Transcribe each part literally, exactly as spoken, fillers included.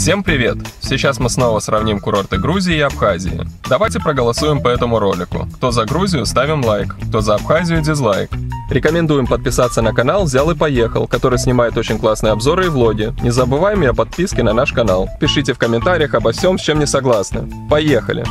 Всем привет! Сейчас мы снова сравним курорты Грузии и Абхазии. Давайте проголосуем по этому ролику. Кто за Грузию, ставим лайк, кто за Абхазию, дизлайк. Рекомендуем подписаться на канал «Взял и поехал», который снимает очень классные обзоры и влоги. Не забываем и о подписке на наш канал. Пишите в комментариях обо всем, с чем не согласны. Поехали!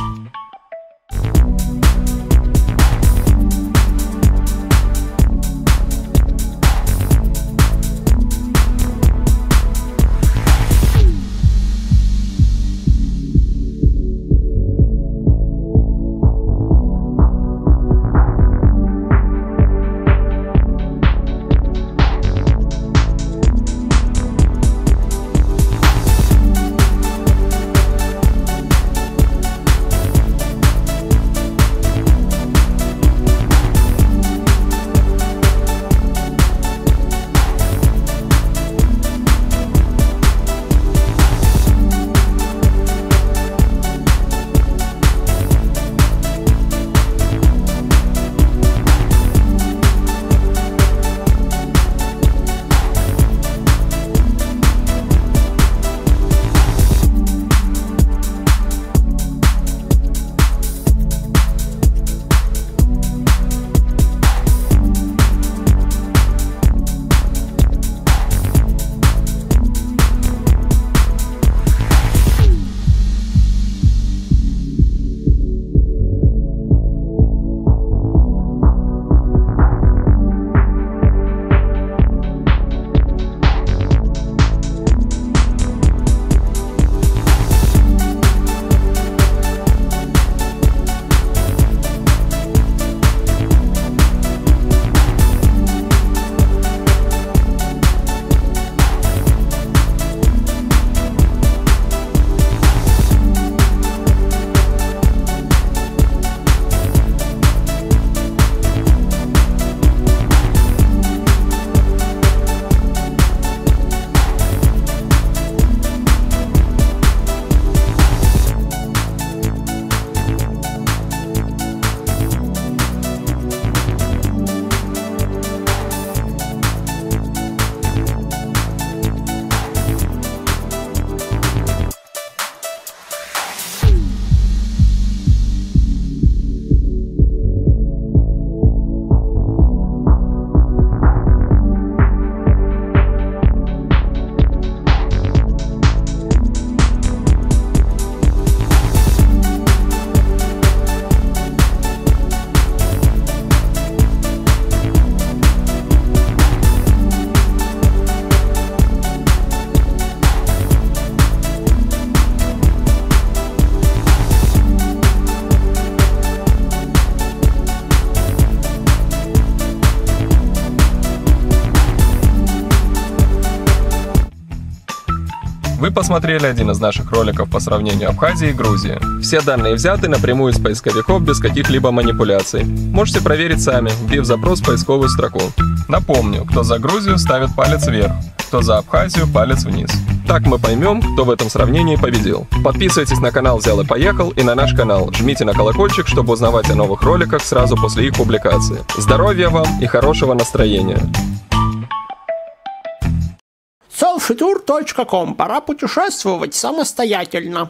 Вы посмотрели один из наших роликов по сравнению Абхазии и Грузии. Все данные взяты напрямую из поисковиков без каких-либо манипуляций. Можете проверить сами, вбив запрос в поисковую строку. Напомню, кто за Грузию, ставит палец вверх, кто за Абхазию, палец вниз. Так мы поймем, кто в этом сравнении победил. Подписывайтесь на канал «Взял и поехал» и на наш канал. Жмите на колокольчик, чтобы узнавать о новых роликах сразу после их публикации. Здоровья вам и хорошего настроения! селфи тур точка ком. Пора путешествовать самостоятельно.